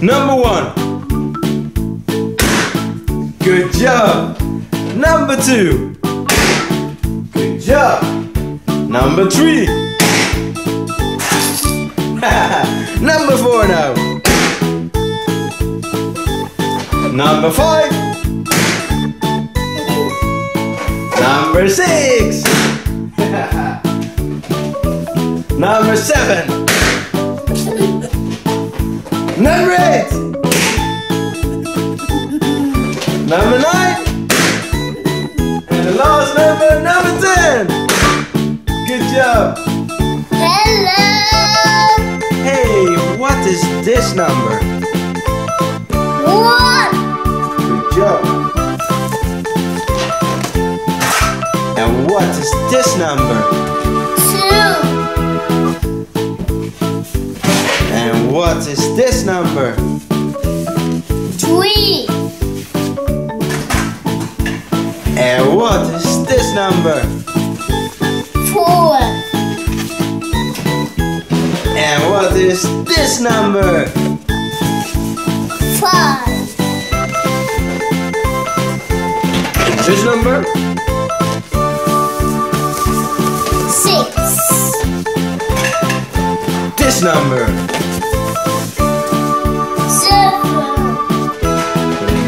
Number 1. Good job. Number 2. Good job. Number 3. Number 4 now. Number 5. Number 6. Number 7. Number 8. Number 9. And the last number, number 10. Good job. Hello. Hey, what is this number? 1. Good job. And what is this number? 2. And what is this number? 3. And what is this number? 4. And what is this number? 5. And this number? 6. This number? 7.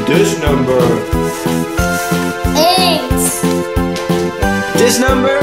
This number? 8. This number?